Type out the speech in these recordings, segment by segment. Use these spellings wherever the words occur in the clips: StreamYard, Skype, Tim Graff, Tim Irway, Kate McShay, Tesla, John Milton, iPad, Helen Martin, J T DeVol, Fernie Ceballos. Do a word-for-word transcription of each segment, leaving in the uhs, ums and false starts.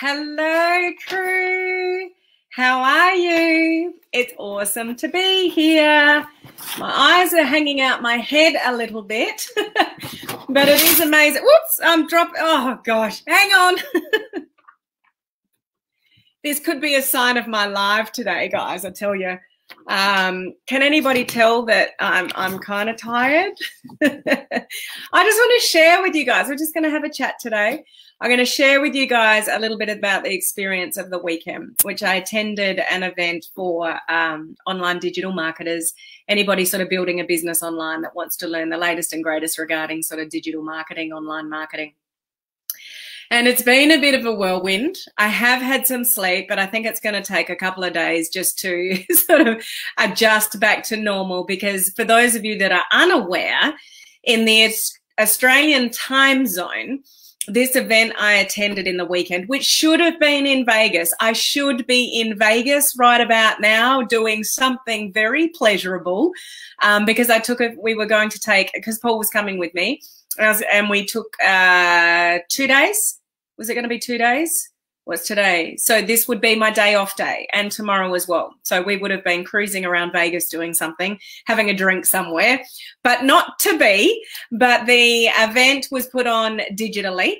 Hello, crew. How are you? It's awesome to be here. My eyes are hanging out my head a little bit, but it is amazing. Whoops, I'm dropping. Oh, gosh. Hang on. This could be a sign of my live today, guys, I tell you. Um, can anybody tell that I'm, I'm kind of tired? I just want to share with you guys. We're just going to have a chat today. I'm going to share with you guys a little bit about the experience of the weekend, which I attended an event for um, online digital marketers, anybody sort of building a business online that wants to learn the latest and greatest regarding sort of digital marketing, online marketing. And it's been a bit of a whirlwind. I have had some sleep, but I think it's going to take a couple of days just to sort of adjust back to normal, because for those of you that are unaware, in the Australian time zone, this event I attended in the weekend, which should have been in Vegas. I should be in Vegas right about now doing something very pleasurable um, because I took a, we were going to take, because Paul was coming with me, and we took uh, two days. Was it going to be two days? What's today? So this would be my day off day, and tomorrow as well. So we would have been cruising around Vegas doing something, having a drink somewhere, but not to be. But the event was put on digitally,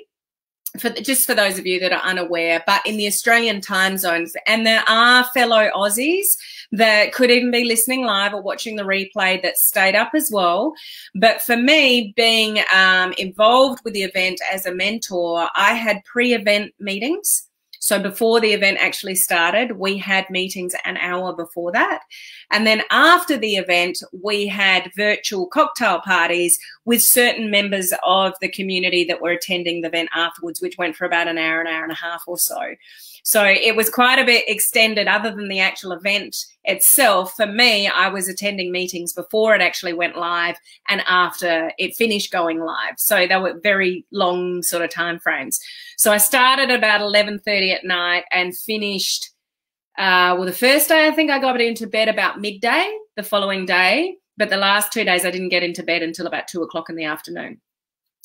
for just for those of you that are unaware, but in the Australian time zones. And there are fellow Aussies that could even be listening live or watching the replay that stayed up as well. But for me, being um, involved with the event as a mentor, I had pre-event meetings. So before the event actually started, we had meetings an hour before that. And then after the event, we had virtual cocktail parties with certain members of the community that were attending the event afterwards, which went for about an hour, an hour and a half or so. So it was quite a bit extended other than the actual event itself. For me, I was attending meetings before it actually went live and after it finished going live. So they were very long sort of time frames. So I started about eleven thirty at night and finished, uh, well, the first day I think I got into bed about midday the following day, but the last two days I didn't get into bed until about two o'clock in the afternoon.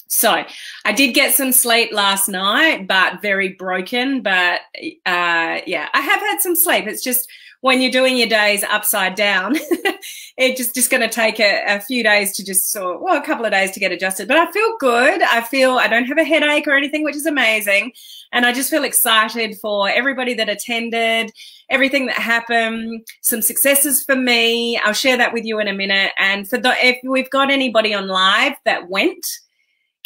So I did get some sleep last night, but very broken. But uh, yeah, I have had some sleep. It's just when you're doing your days upside down, it's just, just going to take a, a few days to just sort, well, a couple of days to get adjusted. But I feel good. I feel I don't have a headache or anything, which is amazing. And I just feel excited for everybody that attended, everything that happened, some successes for me. I'll share that with you in a minute. And for the, if we've got anybody on live that went,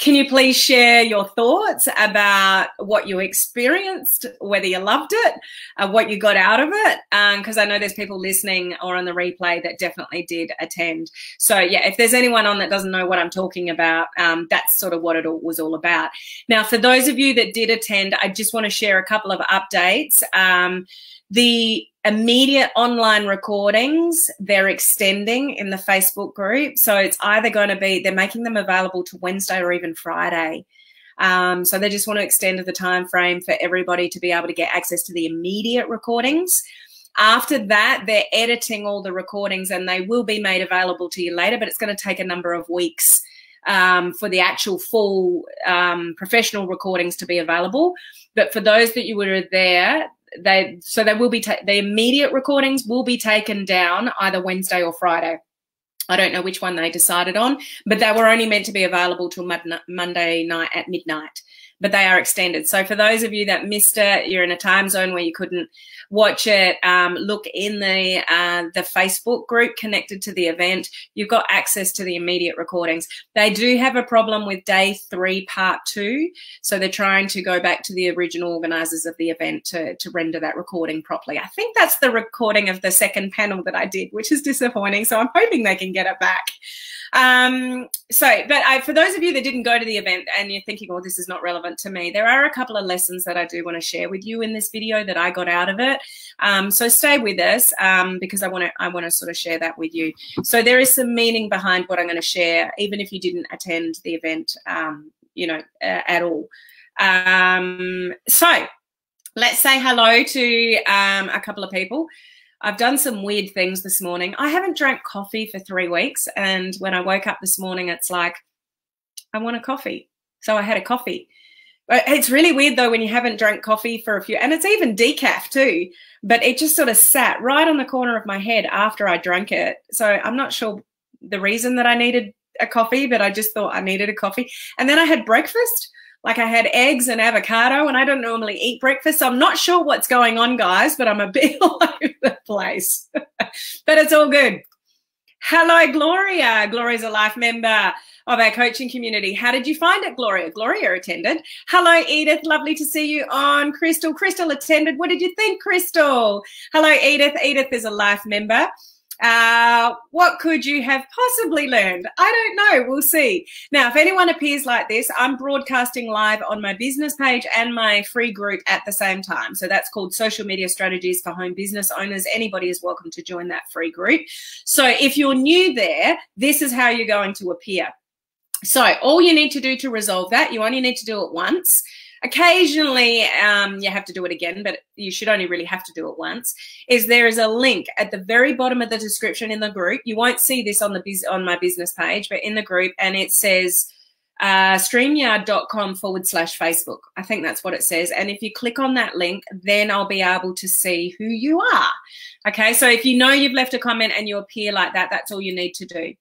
can you please share your thoughts about what you experienced, whether you loved it, uh, what you got out of it? Because um, I know there's people listening or on the replay that definitely did attend. So, yeah, if there's anyone on that doesn't know what I'm talking about, um, that's sort of what it all was all about. Now, for those of you that did attend, I just want to share a couple of updates. Um, the immediate online recordings, they're extending in the Facebook group. So it's either going to be, they're making them available to Wednesday or even Friday. Um, so they just want to extend the time frame for everybody to be able to get access to the immediate recordings. After that, they're editing all the recordings and they will be made available to you later, but it's going to take a number of weeks um, for the actual full um, professional recordings to be available. But for those that you were there, They so they will be ta the immediate recordings will be taken down either Wednesday or Friday. I don't know which one they decided on, but they were only meant to be available till Monday night at midnight. But they are extended. So for those of you that missed it, you're in a time zone where you couldn't watch it. Um, look in the uh, the Facebook group connected to the event. You've got access to the immediate recordings. They do have a problem with day three, part two. So they're trying to go back to the original organisers of the event to to render that recording properly. I think that's the recording of the second panel that I did, which is disappointing. So I'm hoping they can get it back. Um, so, but I, for those of you that didn't go to the event and you're thinking, oh, this is not relevant to me, there are a couple of lessons that I do want to share with you in this video that I got out of it. Um, so stay with us, um, because I want to, I want to sort of share that with you. So there is some meaning behind what I'm going to share, even if you didn't attend the event, um, you know, uh, at all. Um, so let's say hello to, um, a couple of people. I've done some weird things this morning. I haven't drank coffee for three weeks. And when I woke up this morning, it's like, I want a coffee. So I had a coffee. It's really weird though when you haven't drank coffee for a few, and it's even decaf too, but it just sort of sat right on the corner of my head after I drank it. So I'm not sure the reason that I needed a coffee, but I just thought I needed a coffee. And then I had breakfast. Like I had eggs and avocado, and I don't normally eat breakfast. So I'm not sure what's going on, guys, but I'm a bit all over the place. But it's all good. Hello, Gloria. Gloria's a life member of our coaching community. How did you find it, Gloria? Gloria attended. Hello, Edith. Lovely to see you on. Crystal. Crystal attended. What did you think, Crystal? Hello, Edith. Edith is a life member. Uh, what could you have possibly learned? I don't know. We'll see. Now, if anyone appears like this, I'm broadcasting live on my business page and my free group at the same time. So that's called Social Media Strategies for Home Business Owners. Anybody is welcome to join that free group. So if you're new there, this is how you're going to appear. So all you need to do to resolve that, you only need to do it once. Occasionally um, you have to do it again, but you should only really have to do it once, is there is a link at the very bottom of the description in the group. You won't see this on the on my business page, but in the group, and it says uh, StreamYard.com forward slash Facebook. I think that's what it says. And if you click on that link, then I'll be able to see who you are. Okay, so if you know you've left a comment and you appear like that, that's all you need to do.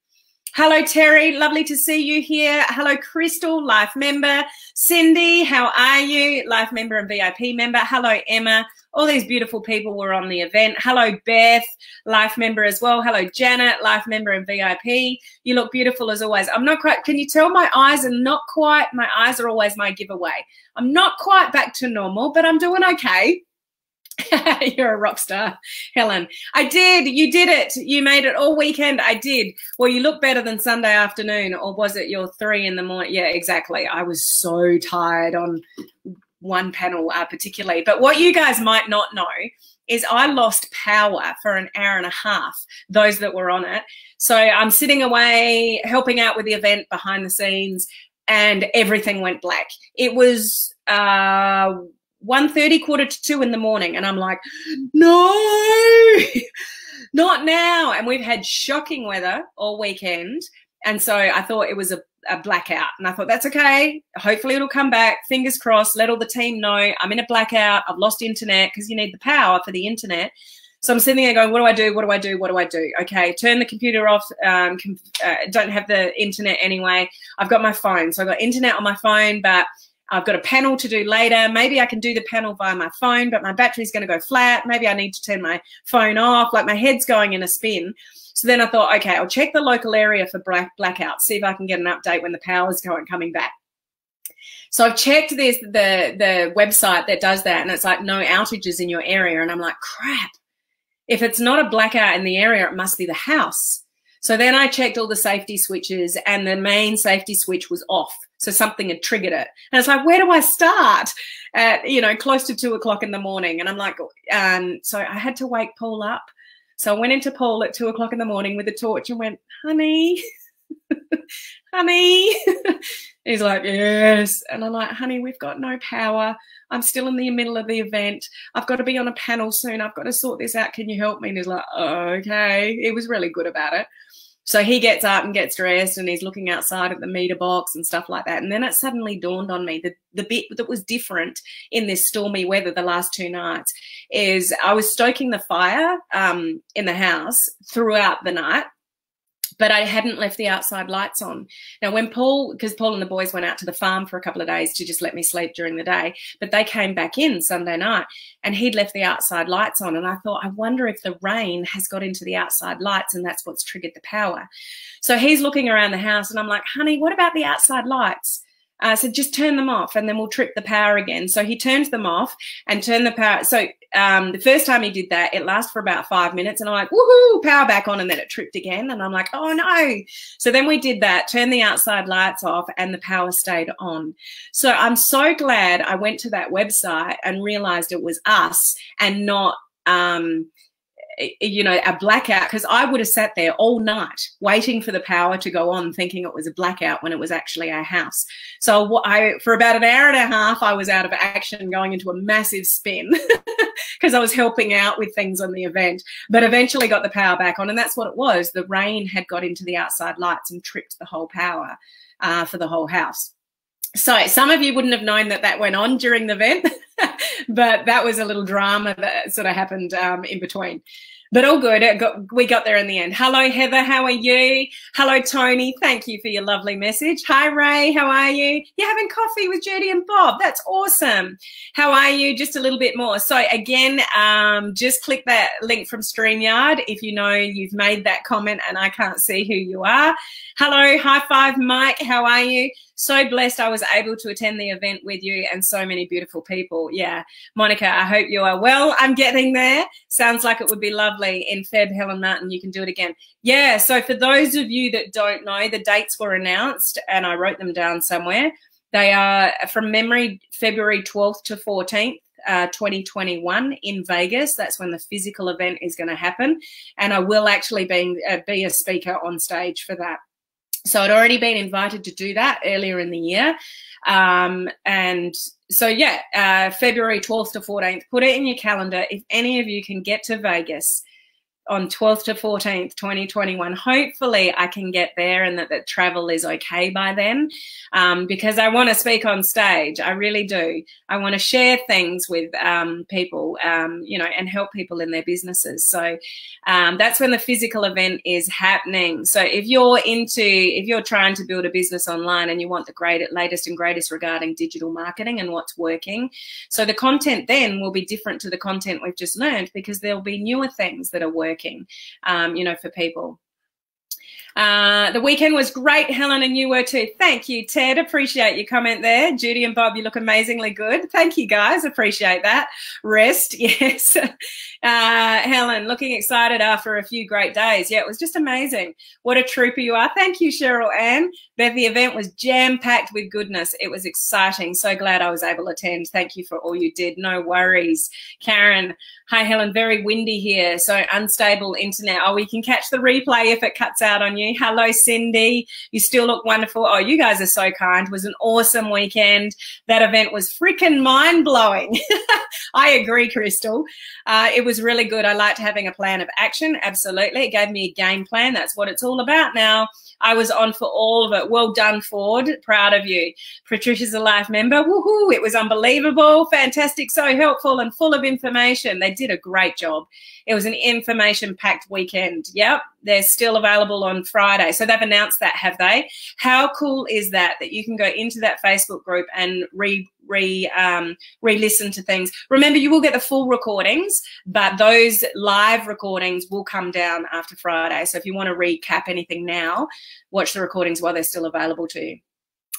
Hello, Terry. Lovely to see you here. Hello, Crystal, life member. Cindy, how are you? Life member and V I P member. Hello, Emma. All these beautiful people were on the event. Hello, Beth, life member as well. Hello, Janet, life member and V I P. You look beautiful as always. I'm not quite, can you tell my eyes are not quite, my eyes are always my giveaway. I'm not quite back to normal, but I'm doing okay. You're a rock star, Helen. I did. You did it. You made it all weekend. I did. Well, you look better than Sunday afternoon, or was it your three in the morning? Yeah, exactly. I was so tired on one panel uh, particularly. But what you guys might not know is I lost power for an hour and a half, those that were on it. So I'm sitting away, helping out with the event behind the scenes, and everything went black. It was... Uh, one thirty, quarter to two in the morning, and I'm like, no, not now. And we've had shocking weather all weekend, and so I thought it was a, a blackout, and I thought that's okay. Hopefully it'll come back. Fingers crossed. Let all the team know I'm in a blackout. I've lost internet, because you need the power for the internet. So I'm sitting there going, what do I do? What do I do? What do I do? Okay, turn the computer off. Um, com uh, don't have the internet anyway. I've got my phone, so I've got internet on my phone, but I've got a panel to do later. Maybe I can do the panel via my phone, but my battery's going to go flat. Maybe I need to turn my phone off. Like, my head's going in a spin. So then I thought, okay, I'll check the local area for black blackouts, see if I can get an update when the power's going, coming back. So I've checked this, the, the website that does that, and it's like, no outages in your area. And I'm like, crap, if it's not a blackout in the area, it must be the house. So then I checked all the safety switches, and the main safety switch was off. So something had triggered it. And it's like, where do I start at, you know, close to two o'clock in the morning? And I'm like, um, so I had to wake Paul up. So I went into Paul at two o'clock in the morning with a torch and went, honey, honey. He's like, yes. And I'm like, honey, we've got no power. I'm still in the middle of the event. I've got to be on a panel soon. I've got to sort this out. Can you help me? And he's like, oh, okay. He was really good about it. So he gets up and gets dressed, and he's looking outside at the meter box and stuff like that. And then it suddenly dawned on me that the bit that was different in this stormy weather the last two nights is I was stoking the fire um, in the house throughout the night, but I hadn't left the outside lights on. Now, when Paul, because Paul and the boys went out to the farm for a couple of days to just let me sleep during the day, but they came back in Sunday night, and he'd left the outside lights on. And I thought, I wonder if the rain has got into the outside lights, and that's what's triggered the power. So he's looking around the house, and I'm like, honey, what about the outside lights? I uh, said, so just turn them off, and then we'll trip the power again. So he turned them off and turned the power. So um, the first time he did that, it lasted for about five minutes. And I'm like, woohoo, power back on. And then it tripped again. And I'm like, oh, no. So then we did that, turned the outside lights off, and the power stayed on. So I'm so glad I went to that website and realized it was us and not, um, you know, a blackout, because I would have sat there all night waiting for the power to go on, thinking it was a blackout when it was actually our house. So I, for about an hour and a half, I was out of action, going into a massive spin because I was helping out with things on the event, but eventually got the power back on. And that's what it was. The rain had got into the outside lights and tripped the whole power uh, for the whole house. So some of you wouldn't have known that that went on during the event, but that was a little drama that sort of happened um, in between. But all good. It got, we got there in the end. Hello, Heather. How are you? Hello, Tony. Thank you for your lovely message. Hi, Ray. How are you? You're having coffee with Judy and Bob. That's awesome. How are you? Just a little bit more. So, again, um, just click that link from StreamYard if you know you've made that comment and I can't see who you are. Hello. High five, Mike. How are you? So blessed I was able to attend the event with you and so many beautiful people. Yeah. Monica, I hope you are well. I'm getting there. Sounds like it would be lovely. In Feb, Helen Martin, you can do it again. Yeah. So for those of you that don't know, the dates were announced and I wrote them down somewhere. They are, from memory, February twelfth to fourteenth. Uh, twenty twenty-one in Vegas. That's when the physical event is going to happen, and I will actually be, uh, be a speaker on stage for that. So I'd already been invited to do that earlier in the year, um, and so yeah, uh, February twelfth to fourteenth. Put it in your calendar. If any of you can get to Vegas on twelfth to fourteenth, twenty twenty-one, hopefully I can get there and that the travel is okay by then, um, because I want to speak on stage. I really do. I want to share things with um, people, um, you know, and help people in their businesses. So um, that's when the physical event is happening. So if you're into, if you're trying to build a business online and you want the great, latest and greatest regarding digital marketing and what's working, so the content then will be different to the content we've just learned because there'll be newer things that are working. Um, you know, for people. Uh, the weekend was great, Helen, and you were too. Thank you, Ted. Appreciate your comment there. Judy and Bob, you look amazingly good. Thank you, guys. Appreciate that. Rest, yes. Uh, Helen, looking excited after a few great days. Yeah, it was just amazing. What a trooper you are. Thank you, Cheryl Ann. Bev, the event was jam-packed with goodness. It was exciting. So glad I was able to attend. Thank you for all you did. No worries. Karen, hi, Helen. Very windy here, so unstable internet. Oh, we can catch the replay if it cuts out on you. Hello, Cindy. You still look wonderful. Oh, you guys are so kind. It was an awesome weekend. That event was freaking mind-blowing. I agree, Crystal. Uh, it was really good. I liked having a plan of action. Absolutely. It gave me a game plan. That's what it's all about now. I was on for all of it. Well done, Ford. Proud of you. Patricia's a life member. Woohoo. It was unbelievable. Fantastic. So helpful and full of information. They did a great job. It was an information-packed weekend. Yep. They're still available on Friday. So they've announced that, have they? How cool is that, that you can go into that Facebook group and re, re, um, re-listen to things. Remember, you will get the full recordings, but those live recordings will come down after Friday. So if you want to recap anything now, watch the recordings while they're still available to you.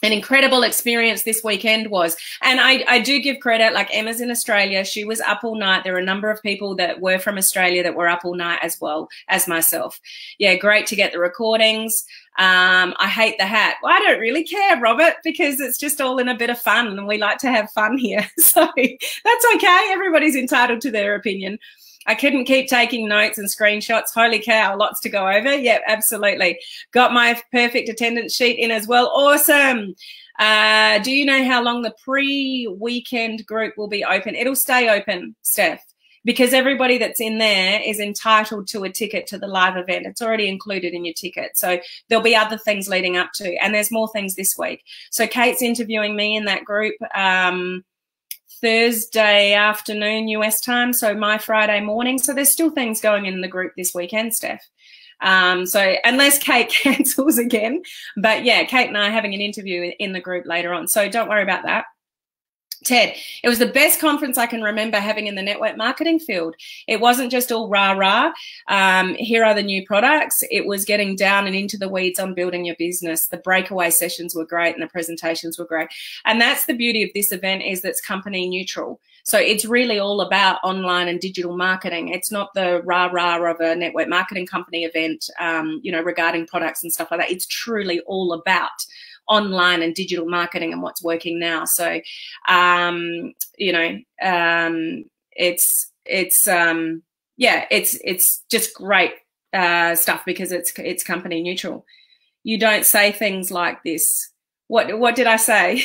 An incredible experience this weekend was, and I, I do give credit, like Emma's in Australia, she was up all night. There were a number of people that were from Australia that were up all night as well as myself. Yeah, great to get the recordings. Um, I hate the hat. Well, I don't really care, Robert, because it's just all in a bit of fun and we like to have fun here. So that's okay. Everybody's entitled to their opinion. I couldn't keep taking notes and screenshots. Holy cow, lots to go over. Yeah, absolutely. Got my perfect attendance sheet in as well. Awesome. Uh, do you know how long the pre-weekend group will be open? It'll stay open, Steph, because everybody that's in there is entitled to a ticket to the live event. It's already included in your ticket. So there'll be other things leading up to, and there's more things this week. So Kate's interviewing me in that group. Um, Thursday afternoon U S time, so my Friday morning. So there's still things going in the group this weekend, Steph. Um, so unless Kate cancels again. But, yeah, Kate and I are having an interview in the group later on, so don't worry about that. Ted, it was the best conference I can remember having in the network marketing field. It wasn't just all rah-rah, um, here are the new products. It was getting down and into the weeds on building your business. The breakaway sessions were great and the presentations were great. And that's the beauty of this event, is that's company neutral. So it's really all about online and digital marketing. It's not the rah-rah of a network marketing company event, um, you know, regarding products and stuff like that. It's truly all about online and digital marketing and what's working now. So, um, you know, um, it's, it's, um, yeah, it's, it's just great uh, stuff because it's, it's company neutral. You don't say things like this. What, what did I say?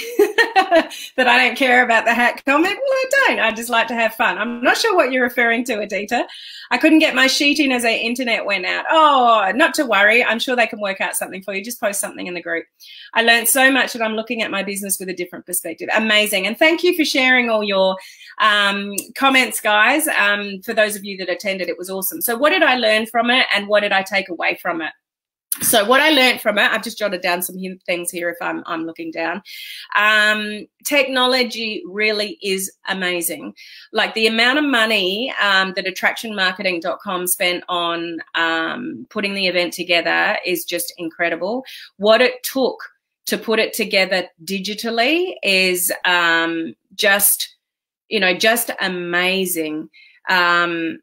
that I don't care about the hat comment. Well, I don't. I just like to have fun. I'm not sure what you're referring to, Adita. I couldn't get my sheet in as our internet went out. Oh, not to worry. I'm sure they can work out something for you. Just post something in the group. I learned so much that I'm looking at my business with a different perspective. Amazing. And thank you for sharing all your um, comments, guys. Um, for those of you that attended, it was awesome. So what did I learn from it and what did I take away from it? So what I learned from it, I've just jotted down some things here if I'm, I'm looking down. Um, technology really is amazing. Like the amount of money um, that attraction marketing dot com spent on um, putting the event together is just incredible. What it took to put it together digitally is um, just, you know, just amazing. Um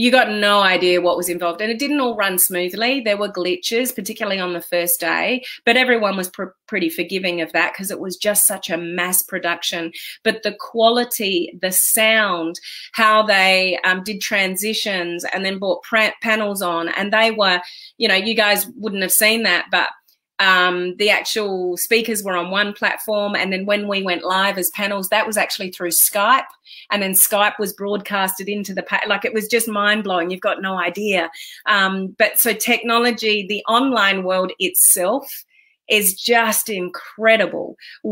You got no idea what was involved, and it didn't all run smoothly. There were glitches, particularly on the first day, but everyone was pr pretty forgiving of that because it was just such a mass production. But the quality, the sound, how they um, did transitions and then brought panels on, and they were, you know, you guys wouldn't have seen that, but Um, the actual speakers were on one platform, and then when we went live as panels, that was actually through Skype, and then Skype was broadcasted into the pa like it was just mind-blowing. You've got no idea. Um, but so technology, the online world itself is just incredible.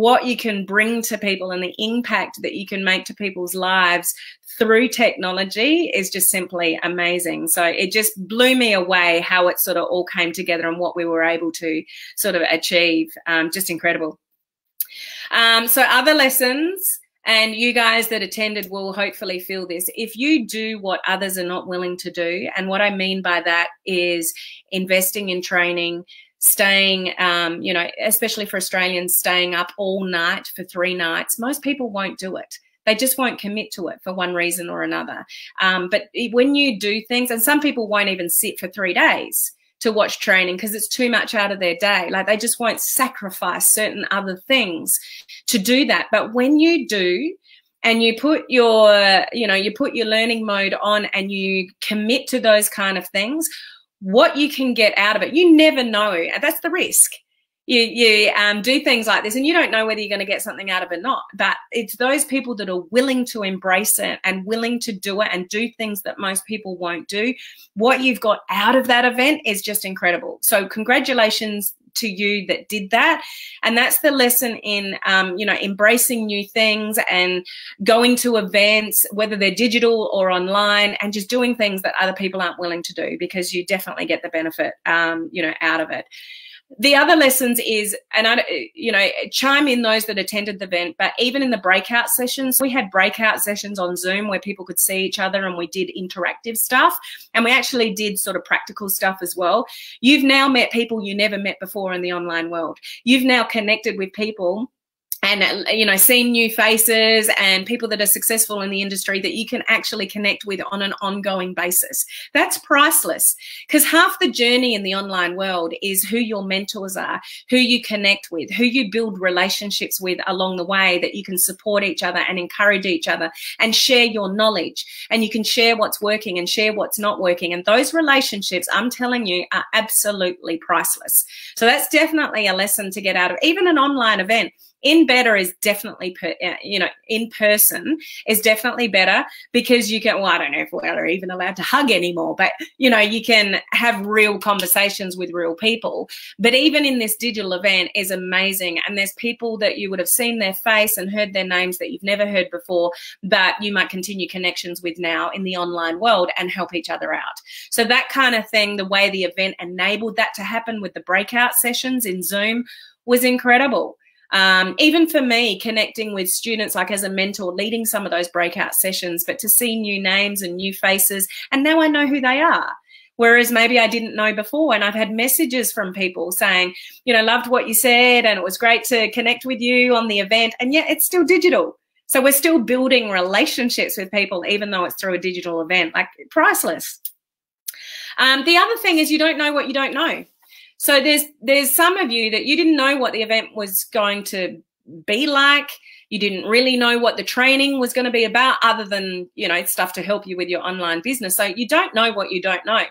What you can bring to people and the impact that you can make to people's lives through technology is just simply amazing. So it just blew me away how it sort of all came together and what we were able to sort of achieve. Um, just incredible. Um, so other lessons, and you guys that attended will hopefully feel this. If you do what others are not willing to do, and what I mean by that is investing in training, staying, um, you know, especially for Australians, staying up all night for three nights, most people won't do it. They just won't commit to it for one reason or another. Um, but when you do things, and some people won't even sit for three days to watch training because it's too much out of their day. Like they just won't sacrifice certain other things to do that. But when you do, and you put your, you know, you put your learning mode on and you commit to those kind of things, what you can get out of it, you never know. That's the risk. You, you um, do things like this and you don't know whether you're going to get something out of it or not. But it's those people that are willing to embrace it and willing to do it and do things that most people won't do. What you've got out of that event is just incredible. So congratulations to you that did that. And that's the lesson in, um, you know, embracing new things and going to events, whether they're digital or online, and just doing things that other people aren't willing to do, because you definitely get the benefit, um, you know, out of it. The other lessons is, and I, you know, chime in those that attended the event, but even in the breakout sessions, we had breakout sessions on Zoom where people could see each other, and we did interactive stuff, and we actually did sort of practical stuff as well. You've now met people you never met before in the online world. You've now connected with people and, you know, seeing new faces and people that are successful in the industry that you can actually connect with on an ongoing basis. That's priceless, because half the journey in the online world is who your mentors are, who you connect with, who you build relationships with along the way, that you can support each other and encourage each other and share your knowledge, and you can share what's working and share what's not working. And those relationships, I'm telling you, are absolutely priceless. So that's definitely a lesson to get out of even an online event. In better is definitely, per, you know, in person is definitely better, because you can, well, I don't know if we're even allowed to hug anymore, but, you know, you can have real conversations with real people. But even in this digital event is amazing. And there's people that you would have seen their face and heard their names that you've never heard before, that you might continue connections with now in the online world and help each other out. So that kind of thing, the way the event enabled that to happen with the breakout sessions in Zoom was incredible. Um, even for me, connecting with students, like as a mentor, leading some of those breakout sessions, but to see new names and new faces, and now I know who they are, whereas maybe I didn't know before. And I've had messages from people saying, you know, loved what you said, and it was great to connect with you on the event, and yet it's still digital. So we're still building relationships with people, even though it's through a digital event. Like, priceless. Um, the other thing is, you don't know what you don't know. So there's there's some of you that you didn't know what the event was going to be like. You didn't really know what the training was going to be about, other than, you know, stuff to help you with your online business. So you don't know what you don't know.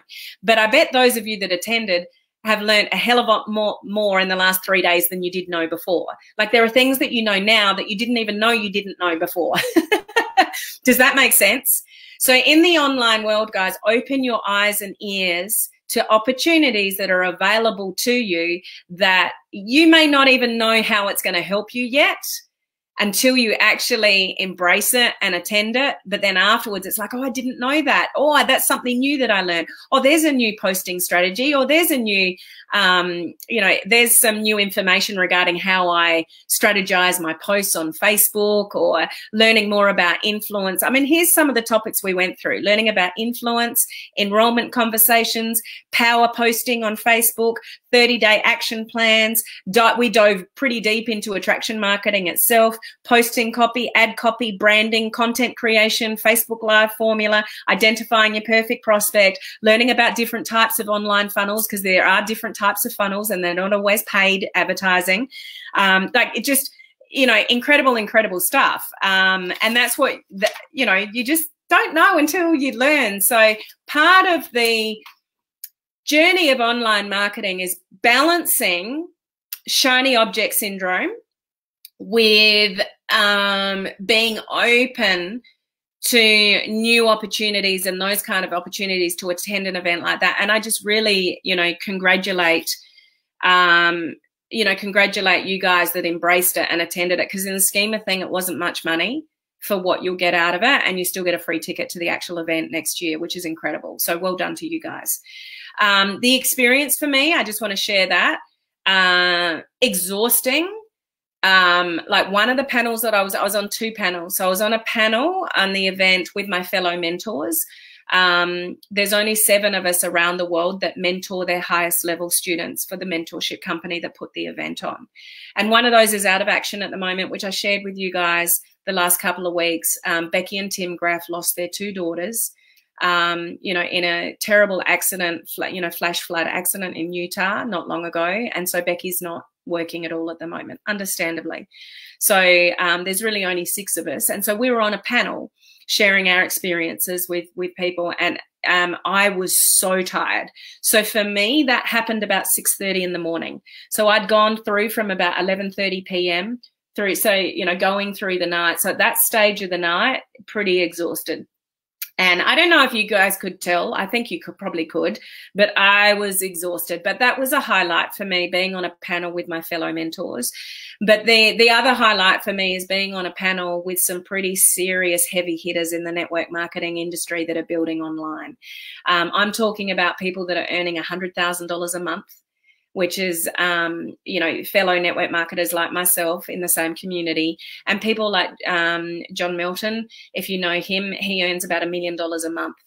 But I bet those of you that attended have learned a hell of a lot more, more in the last three days than you did know before. Like, there are things that you know now that you didn't even know you didn't know before. Does that make sense? So in the online world, guys, open your eyes and ears to opportunities that are available to you that you may not even know how it's going to help you yet until you actually embrace it and attend it. But then afterwards, it's like, oh, I didn't know that. Oh, that's something new that I learned. Oh, there's a new posting strategy, or there's a new, um, you know, there's some new information regarding how I strategize my posts on Facebook, or learning more about influence. I mean, here's some of the topics we went through: learning about influence, enrollment conversations, power posting on Facebook, thirty day action plans. We dove pretty deep into attraction marketing itself, posting copy, ad copy, branding, content creation, Facebook Live formula, identifying your perfect prospect, learning about different types of online funnels, because there are different types of funnels and they're not always paid advertising. Um, like, it just, you know, incredible, incredible stuff. Um, and that's what, the, you know, you just don't know until you learn. So part of the journey of online marketing is balancing shiny object syndrome with um, being open to new opportunities and those kind of opportunities to attend an event like that. And I just really, you know, congratulate, um, you know, congratulate you guys that embraced it and attended it, because in the scheme of things, it wasn't much money for what you'll get out of it, and you still get a free ticket to the actual event next year, which is incredible. So well done to you guys. Um, the experience for me, I just want to share that, uh, exhausting. Um, like one of the panels that I was, I was on two panels. So I was on a panel on the event with my fellow mentors. Um, there's only seven of us around the world that mentor their highest level students for the mentorship company that put the event on. And one of those is out of action at the moment, which I shared with you guys the last couple of weeks. Um, Becky and Tim Graff lost their two daughters, um, you know, in a terrible accident, you know, flash flood accident in Utah not long ago. And so Becky's not working at all at the moment, understandably. So um, there's really only six of us. And so we were on a panel sharing our experiences with, with people, and um, I was so tired. So for me, that happened about six thirty in the morning. So I'd gone through from about eleven thirty p m through, so, you know, going through the night. So at that stage of the night, pretty exhausted. And I don't know if you guys could tell. I think you could, probably could, but I was exhausted. But that was a highlight for me, being on a panel with my fellow mentors. But the, the other highlight for me is being on a panel with some pretty serious heavy hitters in the network marketing industry that are building online. Um, I'm talking about people that are earning one hundred thousand dollars a month, which is, um, you know, fellow network marketers like myself in the same community, and people like um, John Milton. If you know him, he earns about a million dollars a month.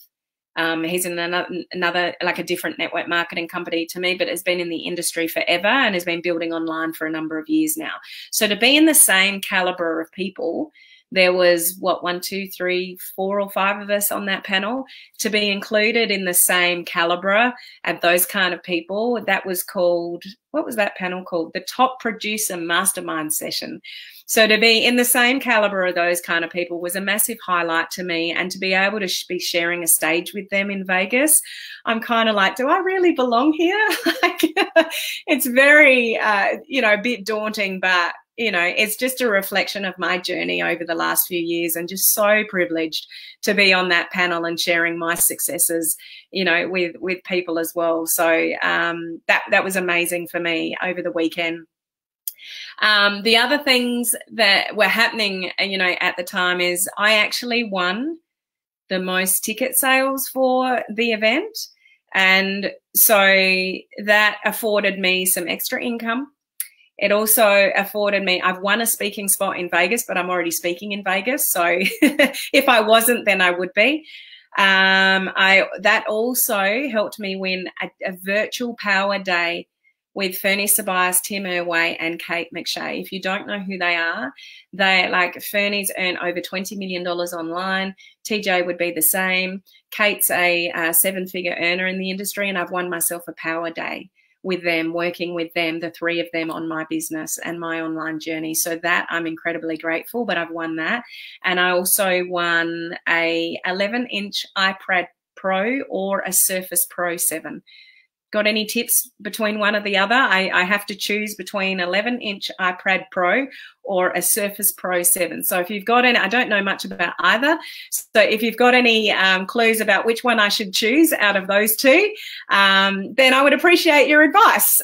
Um, he's in another, another, like a different network marketing company to me, but has been in the industry forever and has been building online for a number of years now. So to be in the same caliber of people, there was, what, one, two, three, four or five of us on that panel. To be included in the same calibre and those kind of people, that was called, what was that panel called? The Top Producer Mastermind Session. So to be in the same calibre of those kind of people was a massive highlight to me, and to be able to sh be sharing a stage with them in Vegas, I'm kind of like, do I really belong here? Like, it's very, uh, you know, a bit daunting, but you know, it's just a reflection of my journey over the last few years, and just so privileged to be on that panel and sharing my successes, you know, with, with people as well. So um, that, that was amazing for me over the weekend. Um, the other things that were happening, you know, at the time is I actually won the most ticket sales for the event. And so that afforded me some extra income. It also afforded me, I've won a speaking spot in Vegas, but I'm already speaking in Vegas. So if I wasn't, then I would be. Um, I, that also helped me win a, a virtual power day with Fernie Ceballos, Tim Irway, and Kate McShay. If you don't know who they are, they, like, Fernie's earned over twenty million dollars online. T J would be the same. Kate's a uh, seven-figure earner in the industry, and I've won myself a power day with them, working with them, the three of them, on my business and my online journey. So that, I'm incredibly grateful, but I've won that. And I also won a eleven inch iPad Pro or a Surface Pro seven. Got any tips between one or the other? I, I have to choose between eleven inch iPad Pro or a Surface Pro seven. So if you've got any, I don't know much about either. So if you've got any um, clues about which one I should choose out of those two, um, then I would appreciate your advice.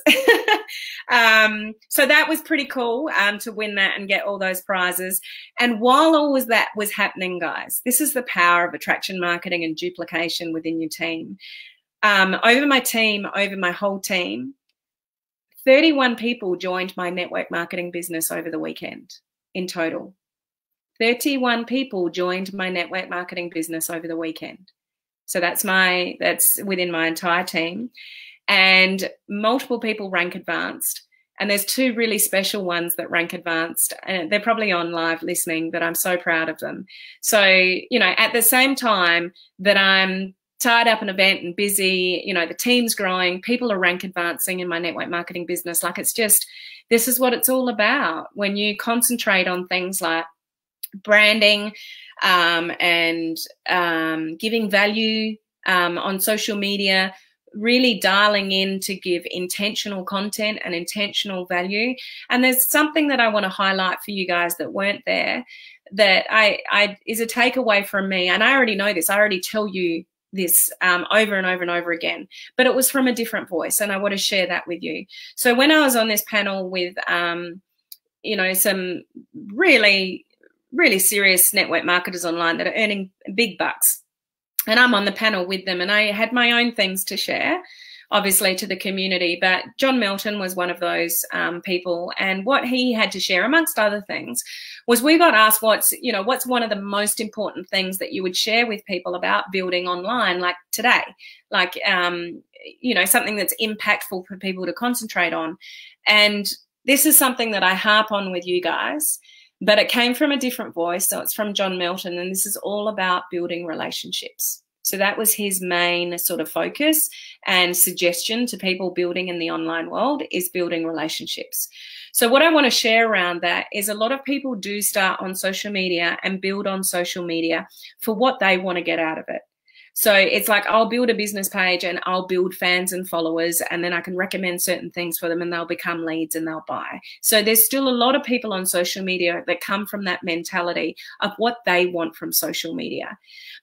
um, so that was pretty cool um, to win that and get all those prizes. And while all was that was happening, guys, this is the power of attraction marketing and duplication within your team. Um, over my team, over my whole team, thirty-one people joined my network marketing business over the weekend in total. thirty-one people joined my network marketing business over the weekend. So that's my, that's within my entire team. And multiple people rank advanced. And there's two really special ones that rank advanced, and they're probably on live listening, but I'm so proud of them. So, you know, at the same time that I'm tied up an event and busy, you know, the team's growing, people are rank advancing in my network marketing business. Like, it's just, this is what it's all about. When you concentrate on things like branding um, and um, giving value um, on social media, really dialing in to give intentional content and intentional value. And there's something that I want to highlight for you guys that weren't there, that I, I is a takeaway from me. And I already know this, I already tell you this um, over and over and over again, but it was from a different voice, and I want to share that with you. So when I was on this panel with, um, you know, some really, really serious network marketers online that are earning big bucks, and I'm on the panel with them, and I had my own things to share, obviously, to the community, but John Milton was one of those um, people, and what he had to share, amongst other things, was we got asked what's, you know, what's one of the most important things that you would share with people about building online, like today, like, um, you know, something that's impactful for people to concentrate on. And this is something that I harp on with you guys, but it came from a different voice, so it's from John Milton, and this is all about building relationships. So that was his main sort of focus and suggestion to people building in the online world, is building relationships. So what I want to share around that is a lot of people do start on social media and build on social media for what they want to get out of it. So it's like, I'll build a business page and I'll build fans and followers, and then I can recommend certain things for them and they'll become leads and they'll buy. So there's still a lot of people on social media that come from that mentality of what they want from social media.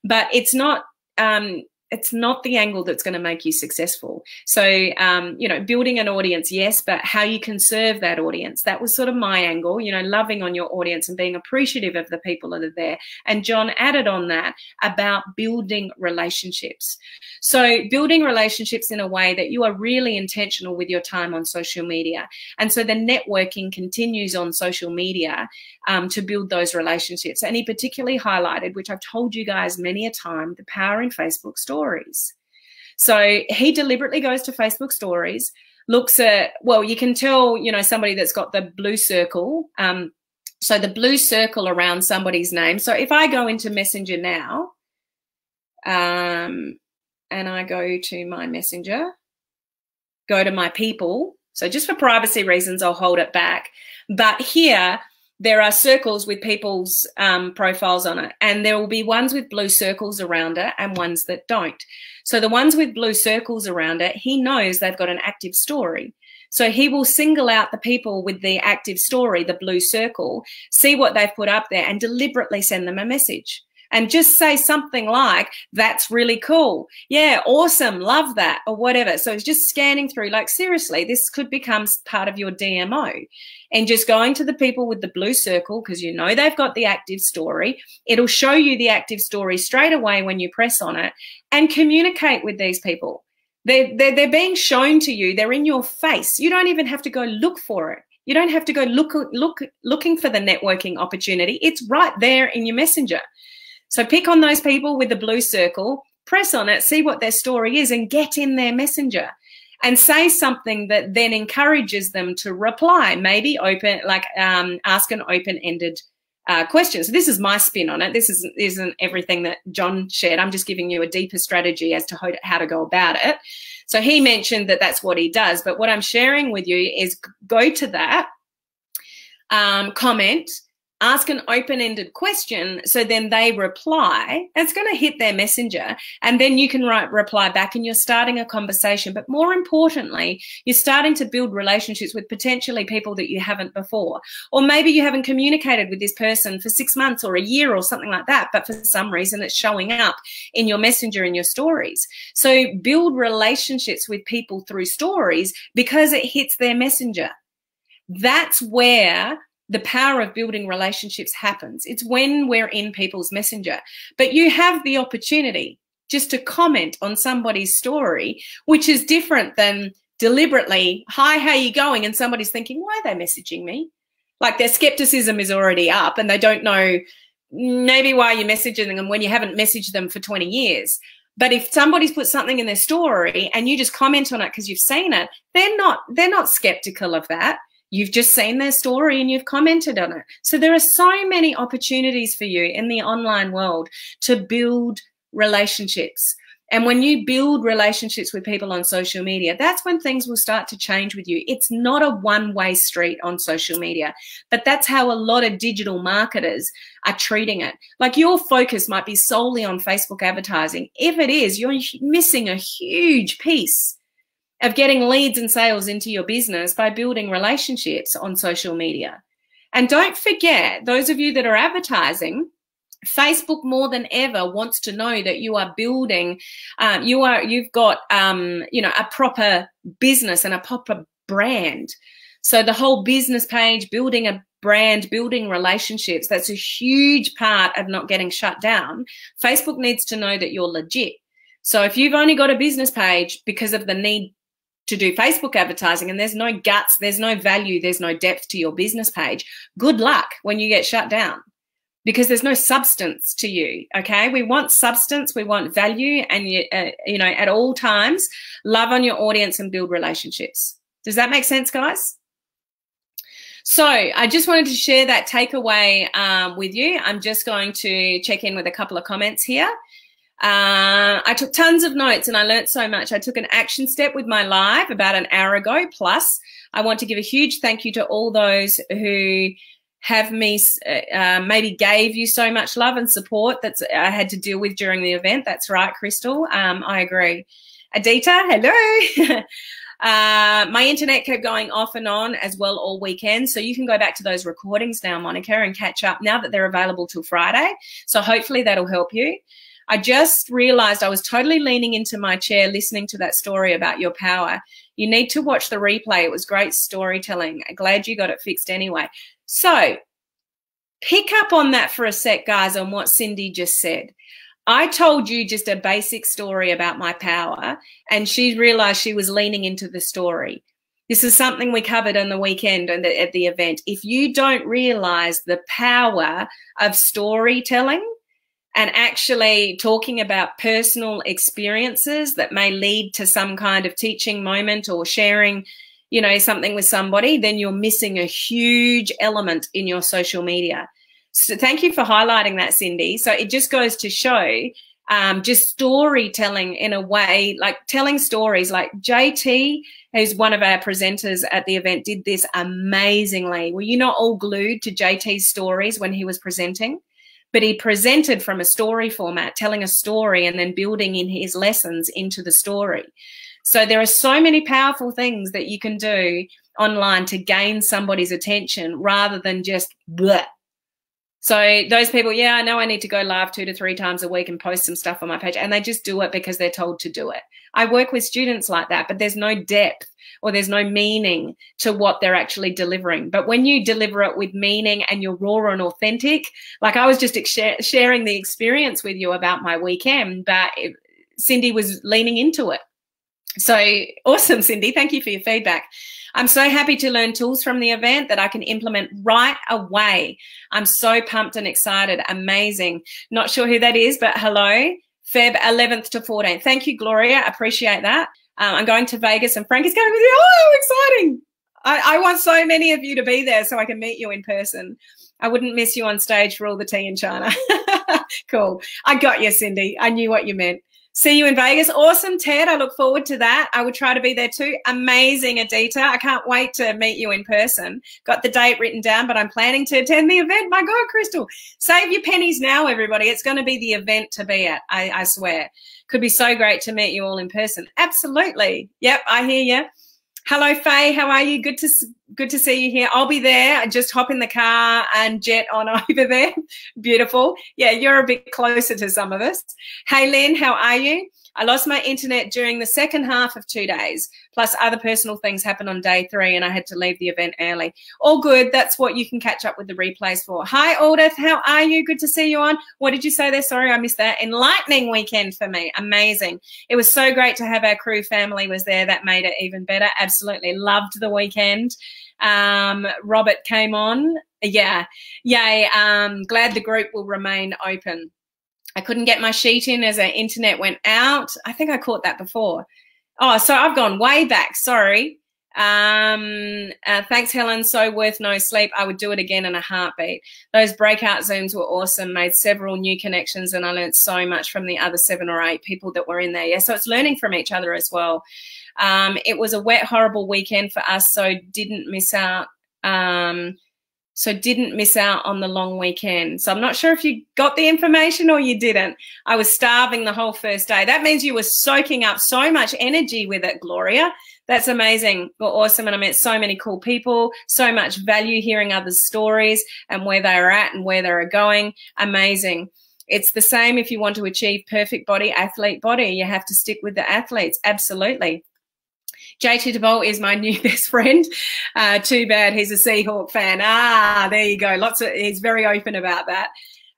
But it's not, Um, it's not the angle that's going to make you successful. So, um, you know, building an audience, yes, but how you can serve that audience. That was sort of my angle, you know, loving on your audience and being appreciative of the people that are there. And John added on that about building relationships. So building relationships in a way that you are really intentional with your time on social media. And so the networking continues on social media um, to build those relationships. And he particularly highlighted, which I've told you guys many a time, the power in Facebook stories. Stories. So he deliberately goes to Facebook stories, looks at, well, you can tell, you know, somebody that's got the blue circle. Um, so the blue circle around somebody's name. So if I go into Messenger now um, and I go to my Messenger, go to my people. So just for privacy reasons, I'll hold it back. But here there are circles with people's um, profiles on it, and there will be ones with blue circles around it and ones that don't. So the ones with blue circles around it, he knows they've got an active story. So he will single out the people with the active story, the blue circle, see what they've put up there, and deliberately send them a message. And just say something like, that's really cool. Yeah, awesome, love that, or whatever. So it's just scanning through, like, seriously, this could become part of your D M O. And just going to the people with the blue circle, because you know they've got the active story. It'll show you the active story straight away when you press on it, and communicate with these people. They're, they're, they're being shown to you. They're in your face. You don't even have to go look for it. You don't have to go look, look, looking for the networking opportunity. It's right there in your Messenger. So pick on those people with the blue circle, press on it, see what their story is, and get in their Messenger and say something that then encourages them to reply, maybe open, like um, ask an open-ended uh, question. So this is my spin on it. This isn't, isn't everything that John shared. I'm just giving you a deeper strategy as to how to go about it. So he mentioned that that's what he does, but what I'm sharing with you is go to that, um, comment, ask an open-ended question, so then they reply. It's going to hit their messenger, and then you can write reply back and you're starting a conversation. But more importantly, you're starting to build relationships with potentially people that you haven't before. Or maybe you haven't communicated with this person for six months or a year or something like that, but for some reason it's showing up in your messenger and your stories. So build relationships with people through stories because it hits their messenger. That's where the power of building relationships happens. It's when we're in people's messenger. But you have the opportunity just to comment on somebody's story, which is different than deliberately, hi, how are you going? And somebody's thinking, why are they messaging me? Like, their skepticism is already up and they don't know maybe why you're messaging them when you haven't messaged them for twenty years. But if somebody's put something in their story and you just comment on it because you've seen it, they're not, they're not skeptical of that. You've just seen their story and you've commented on it. So there are so many opportunities for you in the online world to build relationships. And when you build relationships with people on social media, that's when things will start to change with you. It's not a one-way street on social media, but that's how a lot of digital marketers are treating it. Like, your focus might be solely on Facebook advertising. If it is, you're missing a huge piece of getting leads and sales into your business by building relationships on social media. And don't forget, those of you that are advertising, Facebook more than ever wants to know that you are building, um, you are, you've got, um, you know, a proper business and a proper brand. So the whole business page, building a brand, building relationships, that's a huge part of not getting shut down. Facebook needs to know that you're legit. So if you've only got a business page because of the need to do Facebook advertising and there's no guts, there's no value, there's no depth to your business page, good luck when you get shut down, because there's no substance to you, okay? We want substance, we want value, and, you, uh, you know, at all times, love on your audience and build relationships. Does that make sense, guys? So I just wanted to share that takeaway um, with you. I'm just going to check in with a couple of comments here. Uh, I took tons of notes and I learned so much. I took an action step with my live about an hour ago. Plus, I want to give a huge thank you to all those who have me, uh, maybe gave you so much love and support that I had to deal with during the event. That's right, Crystal. Um, I agree. Adita, hello. Uh, my internet kept going off and on as well all weekend. So you can go back to those recordings now, Monica, and catch up now that they're available till Friday. So hopefully that'll help you. I just realized I was totally leaning into my chair listening to that story about your power. You need to watch the replay. It was great storytelling. I'm glad you got it fixed anyway. So pick up on that for a sec, guys, on what Cindy just said. I told you just a basic story about my power, and she realized she was leaning into the story. This is something we covered on the weekend and at the event. If you don't realize the power of storytelling, and actually talking about personal experiences that may lead to some kind of teaching moment or sharing, you know, something with somebody, then you're missing a huge element in your social media. So thank you for highlighting that, Cindy. So it just goes to show um, just storytelling in a way, like telling stories, like J T, who's one of our presenters at the event, did this amazingly. Were you not all glued to J T's stories when he was presenting? But he presented from a story format, telling a story and then building in his lessons into the story. So there are so many powerful things that you can do online to gain somebody's attention rather than just bleh. So those people, yeah, I know I need to go live two to three times a week and post some stuff on my page, and they just do it because they're told to do it. I work with students like that, but there's no depth or there's no meaning to what they're actually delivering. But when you deliver it with meaning and you're raw and authentic, like I was just sharing the experience with you about my weekend, but Cindy was leaning into it. So awesome, Cindy. Thank you for your feedback. I'm so happy to learn tools from the event that I can implement right away. I'm so pumped and excited. Amazing. Not sure who that is, but hello. February eleventh to fourteenth. Thank you, Gloria. Appreciate that. Um, I'm going to Vegas and Frank is going with you. Oh, exciting. I, I want so many of you to be there so I can meet you in person. I wouldn't miss you on stage for all the tea in China. Cool. I got you, Cindy. I knew what you meant. see you in Vegas. Awesome, Ted. I look forward to that. I will try to be there too. Amazing, Adita. I can't wait to meet you in person. Got the date written down, but I'm planning to attend the event. My God, Crystal. Save your pennies now, everybody. It's going to be the event to be at, I, I swear. Could be so great to meet you all in person. Absolutely. Yep, I hear you. Hello, Faye. How are you? Good to good to see you here. I'll be there. I just hop in the car and jet on over there. Beautiful. Yeah, you're a bit closer to some of us. Hey, Lynn, how are you? I lost my internet during the second half of two days, plus other personal things happened on day three, and I had to leave the event early. All good. That's what you can catch up with the replays for. Hi, Aldith. How are you? Good to see you on. What did you say there? Sorry, I missed that. Enlightening weekend for me. Amazing. It was so great to have our crew family was there. That made it even better. Absolutely loved the weekend. Um, Robert came on. Yeah. Yay. Um, glad the group will remain open. I couldn't get my sheet in as our internet went out. I think I caught that before. Oh, so I've gone way back. Sorry. Um, uh, thanks, Helen. So worth no sleep. I would do it again in a heartbeat. Those breakout Zooms were awesome, made several new connections, and I learned so much from the other seven or eight people that were in there. Yeah, so it's learning from each other as well. Um, it was a wet, horrible weekend for us, so didn't miss out. Um, So didn't miss out on the long weekend. So I'm not sure if you got the information or you didn't. I was starving the whole first day. That means you were soaking up so much energy with it, Gloria. That's amazing. You're awesome. And I met so many cool people, so much value hearing others' stories and where they are at and where they are going. Amazing. It's the same if you want to achieve perfect body, athlete body. You have to stick with the athletes. Absolutely. J T DeVol is my new best friend. Uh, too bad he's a Seahawk fan. Ah, there you go. Lots of, he's very open about that.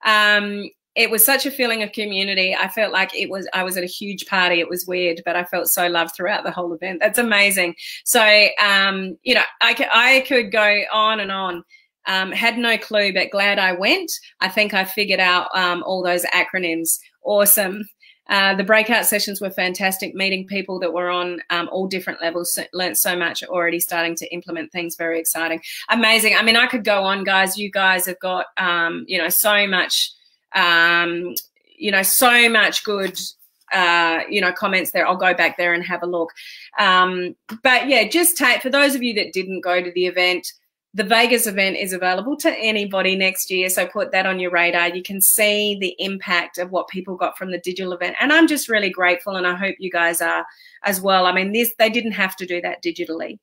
Um, it was such a feeling of community. I felt like it was, I was at a huge party. It was weird, but I felt so loved throughout the whole event. That's amazing. So, um, you know, I, I could go on and on. Um, had no clue, but glad I went. I think I figured out um, all those acronyms. Awesome. Uh, the breakout sessions were fantastic, meeting people that were on um, all different levels, so, learned so much, already starting to implement things, very exciting. Amazing. I mean, I could go on, guys. You guys have got, um, you know, so much, um, you know, so much good, uh, you know, comments there. I'll go back there and have a look. Um, but, yeah, just take, for those of you that didn't go to the event, the Vegas event is available to anybody next year, so put that on your radar. You can see the impact of what people got from the digital event, and I'm just really grateful, and I hope you guys are as well. I mean, this, they didn't have to do that digitally,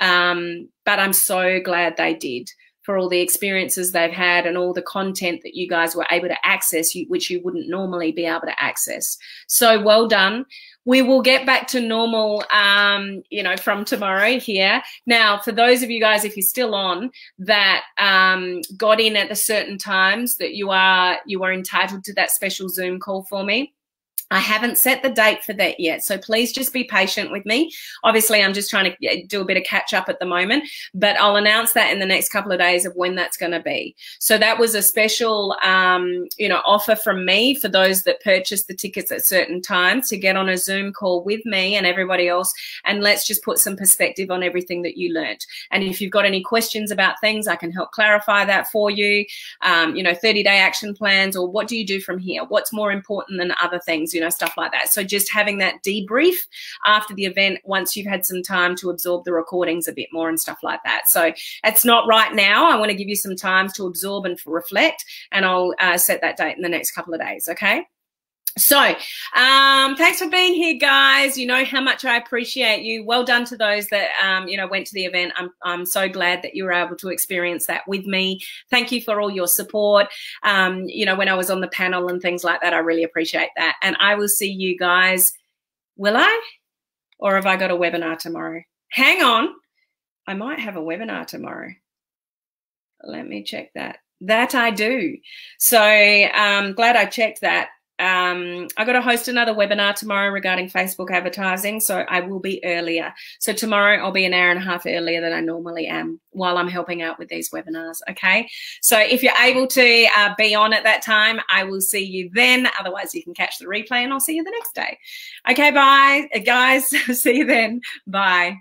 um, but I'm so glad they did for all the experiences they've had and all the content that you guys were able to access, you, which you wouldn't normally be able to access. So well done. We will get back to normal, um, you know, from tomorrow here. Now, for those of you guys, if you're still on, that um, got in at the certain times that you are, you are entitled to that special Zoom call for me. I haven't set the date for that yet, so please just be patient with me. Obviously, I'm just trying to do a bit of catch-up at the moment, but I'll announce that in the next couple of days of when that's going to be. So that was a special um, you know, offer from me for those that purchased the tickets at certain times to get on a Zoom call with me and everybody else, and let's just put some perspective on everything that you learnt. And if you've got any questions about things, I can help clarify that for you, um, you know, thirty-day action plans, or what do you do from here? What's more important than other things? You know, stuff like that. So just having that debrief after the event once you've had some time to absorb the recordings a bit more and stuff like that. So it's not right now. I want to give you some time to absorb and reflect, and I'll uh, set that date in the next couple of days, okay? So um, thanks for being here, guys. You know how much I appreciate you. Well done to those that, um, you know, went to the event. I'm, I'm so glad that you were able to experience that with me. Thank you for all your support. Um, you know, when I was on the panel and things like that, I really appreciate that. And I will see you guys. Will I? Or have I got a webinar tomorrow? Hang on. I might have a webinar tomorrow. Let me check that. That I do. So um, glad I checked that. Um, I got to host another webinar tomorrow regarding Facebook advertising, so I will be earlier. So tomorrow I'll be an hour and a half earlier than I normally am while I'm helping out with these webinars, okay? So if you're able to uh, be on at that time, I will see you then. Otherwise, you can catch the replay, and I'll see you the next day. Okay, bye. Guys, see you then. Bye.